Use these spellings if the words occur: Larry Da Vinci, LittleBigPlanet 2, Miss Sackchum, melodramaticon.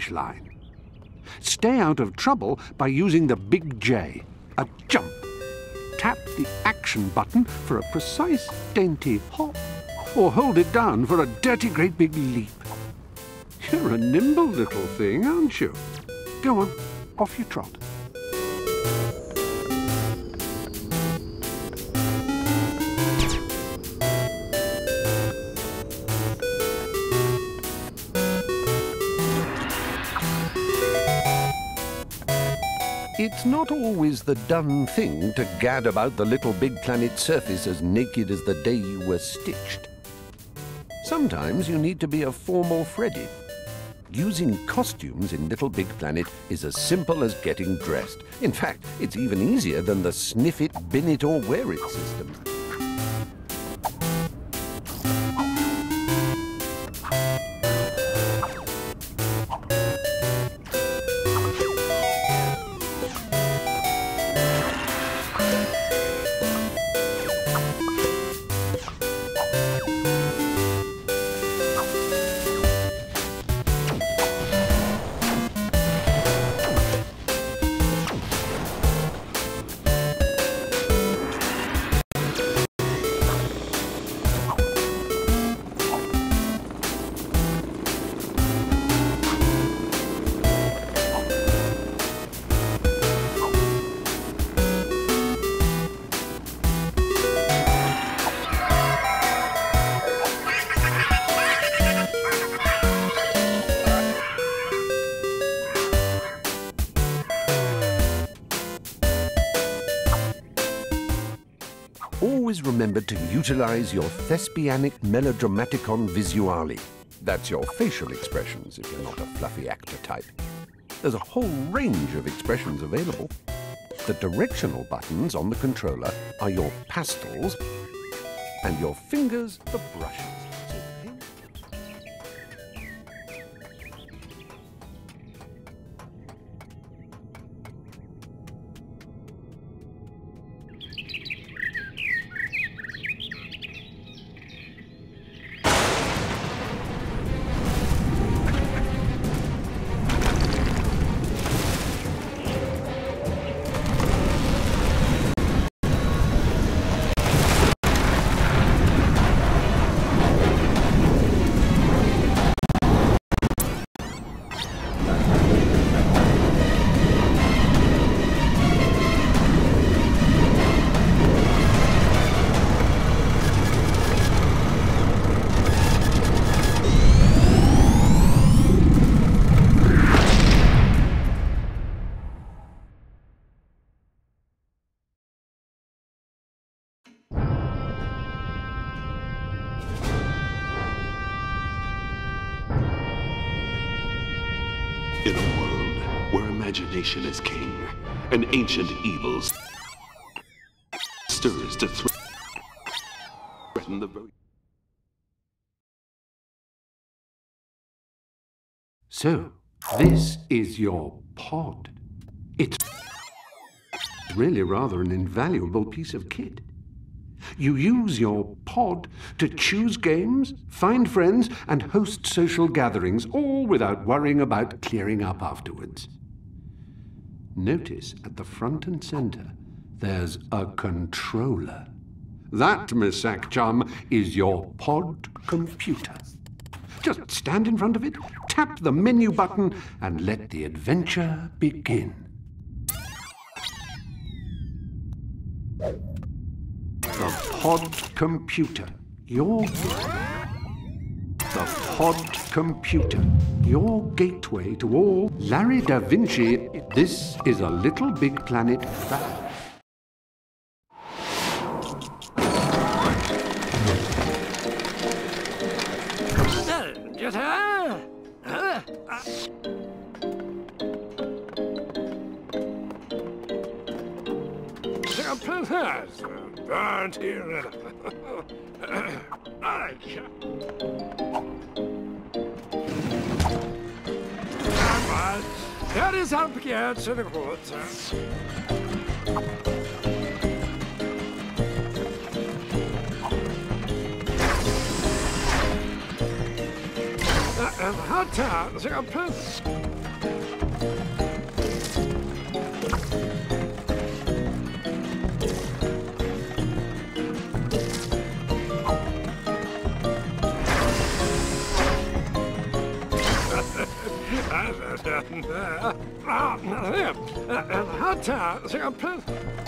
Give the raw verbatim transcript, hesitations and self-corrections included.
finish line. Stay out of trouble by using the big J, a jump. Tap the action button for a precise, dainty hop, or hold it down for a dirty, great big leap. You're a nimble little thing, aren't you? Go on, off you trot. It's not always the done thing to gad about the little big planet surface as naked as the day you were stitched. Sometimes you need to be a formal Freddy. Using costumes in Little Big Planet is as simple as getting dressed. In fact, it's even easier than the sniff it, bin it or wear it system. Always remember to utilize your thespianic melodramaticon visuale. That's your facial expressions if you're not a fluffy actor type. There's a whole range of expressions available. The directional buttons on the controller are your pastels and your fingers the brushes. In a world where imagination is king, an ancient evil stirs to threaten the very... So, this is your pod. It's really rather an invaluable piece of kit. You use your pod to choose games, find friends, and host social gatherings, all without worrying about clearing up afterwards. Notice at the front and center, there's a controller. That, Miss Sackchum, is your pod computer. Just stand in front of it, tap the menu button, and let the adventure begin. The pod computer, your the pod computer, your gateway to all Larry Da Vinci. This is a Little Big Planet fact. Burnt here. That is up here to the water. Hot towns. Hot